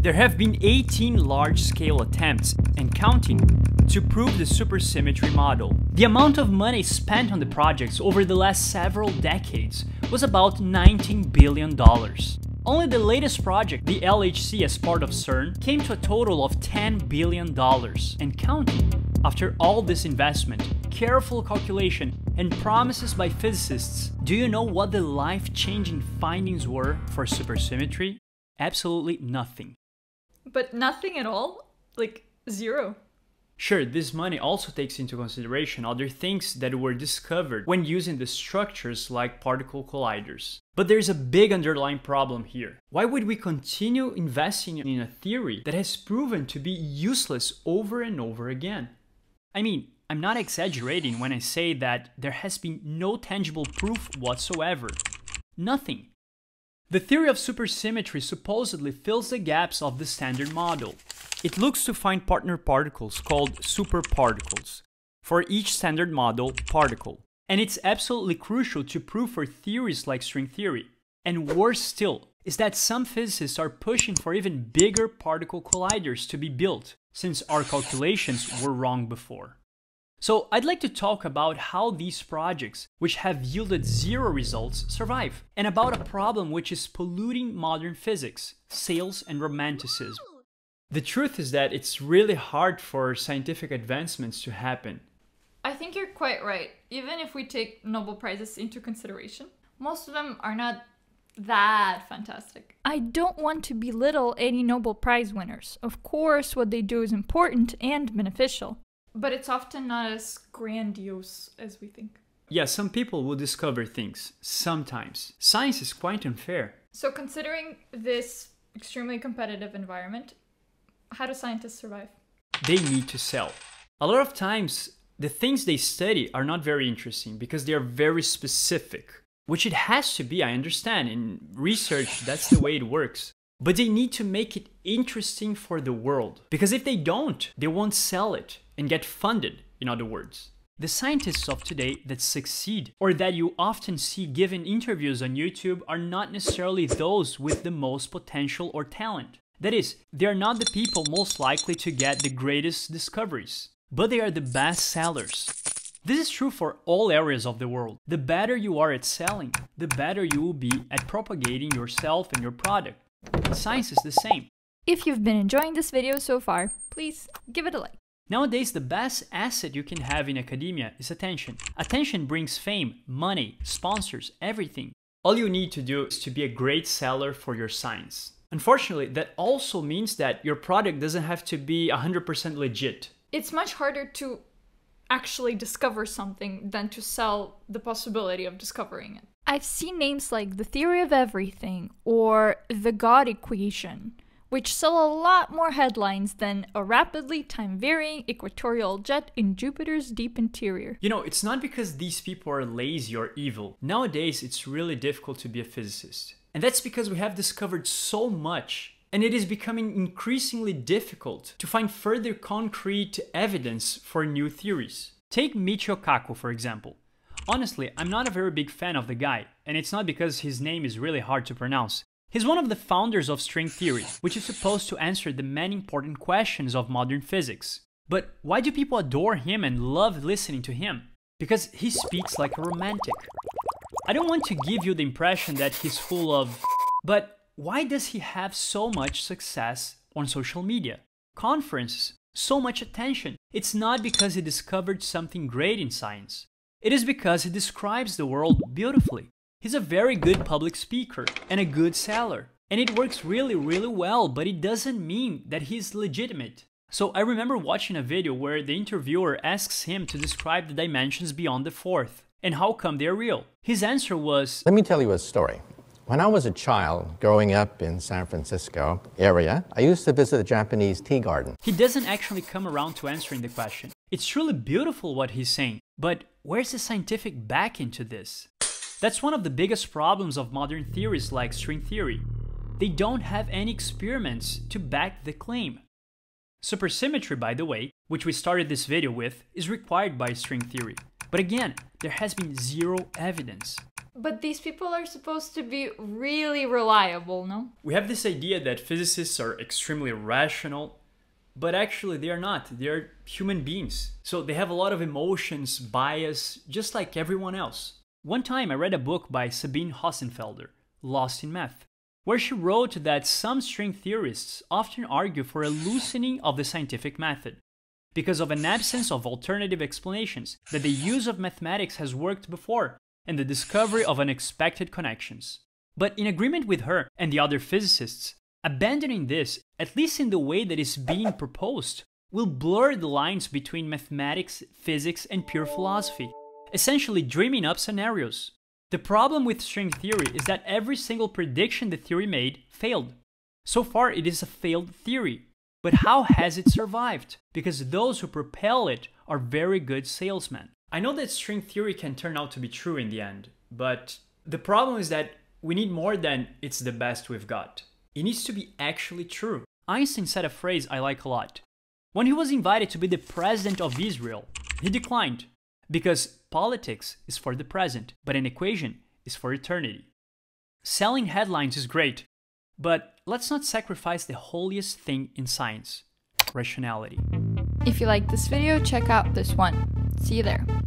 There have been 18 large-scale attempts, and counting, to prove the supersymmetry model. The amount of money spent on the projects over the last several decades was about $19 billion. Only the latest project, the LHC as part of CERN, came to a total of $10 billion, and counting. After all this investment, careful calculation, and promises by physicists, do you know what the life-changing findings were for supersymmetry? Absolutely nothing. But nothing at all? Like, zero? Sure, this money also takes into consideration other things that were discovered when using the structures like particle colliders. But there's a big underlying problem here. Why would we continue investing in a theory that has proven to be useless over and over again? I mean, I'm not exaggerating when I say that there has been no tangible proof whatsoever. Nothing. The theory of supersymmetry supposedly fills the gaps of the standard model. It looks to find partner particles called superparticles for each standard model particle. And it's absolutely crucial to prove for theories like string theory. And worse still is that some physicists are pushing for even bigger particle colliders to be built, since our calculations were wrong before. So I'd like to talk about how these projects, which have yielded zero results, survive, and about a problem which is polluting modern physics, sales and romanticism. The truth is that it's really hard for scientific advancements to happen. I think you're quite right. Even if we take Nobel Prizes into consideration, most of them are not that fantastic. I don't want to belittle any Nobel Prize winners. Of course, what they do is important and beneficial. But it's often not as grandiose as we think. Yeah, some people will discover things, sometimes. Science is quite unfair. So considering this extremely competitive environment, how do scientists survive? They need to sell. A lot of times, the things they study are not very interesting because they are very specific. Which it has to be, I understand. In research, that's the way it works. But they need to make it interesting for the world. Because if they don't, they won't sell it and get funded, in other words. The scientists of today that succeed, or that you often see given interviews on YouTube, are not necessarily those with the most potential or talent. That is, they are not the people most likely to get the greatest discoveries, but they are the best sellers. This is true for all areas of the world. The better you are at selling, the better you will be at propagating yourself and your product. Science is the same. If you've been enjoying this video so far, please give it a like. Nowadays, the best asset you can have in academia is attention. Attention brings fame, money, sponsors, everything. All you need to do is to be a great seller for your science. Unfortunately, that also means that your product doesn't have to be 100% legit. It's much harder to actually discover something than to sell the possibility of discovering it. I've seen names like the theory of everything or the God equation, which sell a lot more headlines than a rapidly time-varying equatorial jet in Jupiter's deep interior. You know, it's not because these people are lazy or evil. Nowadays, it's really difficult to be a physicist. And that's because we have discovered so much, and it is becoming increasingly difficult to find further concrete evidence for new theories. Take Michio Kaku, for example. Honestly, I'm not a very big fan of the guy, and it's not because his name is really hard to pronounce. He's one of the founders of string theory, which is supposed to answer the many important questions of modern physics. But why do people adore him and love listening to him? Because he speaks like a romantic. I don't want to give you the impression that he's full of... But why does he have so much success on social media, conferences, so much attention? It's not because he discovered something great in science. It is because he describes the world beautifully. He's a very good public speaker and a good seller. And it works really, really well, but it doesn't mean that he's legitimate. So I remember watching a video where the interviewer asks him to describe the dimensions beyond the fourth and how come they're real. His answer was, "Let me tell you a story. When I was a child growing up in San Francisco area, I used to visit a Japanese tea garden." He doesn't actually come around to answering the question. It's truly beautiful what he's saying, but where's the scientific backing to this? That's one of the biggest problems of modern theories like string theory. They don't have any experiments to back the claim. Supersymmetry, by the way, which we started this video with, is required by string theory. But again, there has been zero evidence. But these people are supposed to be really reliable, no? We have this idea that physicists are extremely rational, but actually they are not. They are human beings. So they have a lot of emotions, bias, just like everyone else. One time I read a book by Sabine Hossenfelder, Lost in Math, where she wrote that some string theorists often argue for a loosening of the scientific method because of an absence of alternative explanations, that the use of mathematics has worked before, and the discovery of unexpected connections. But in agreement with her and the other physicists, abandoning this, at least in the way that is being proposed, will blur the lines between mathematics, physics, and pure philosophy, essentially dreaming up scenarios. The problem with string theory is that every single prediction the theory made failed. So far, it is a failed theory. But how has it survived? Because those who propel it are very good salesmen. I know that string theory can turn out to be true in the end, but the problem is that we need more than "it's the best we've got." It needs to be actually true. Einstein said a phrase I like a lot. When he was invited to be the president of Israel, he declined, because politics is for the present, but an equation is for eternity. Selling headlines is great, but let's not sacrifice the holiest thing in science, rationality. If you like this video, check out this one. See you there.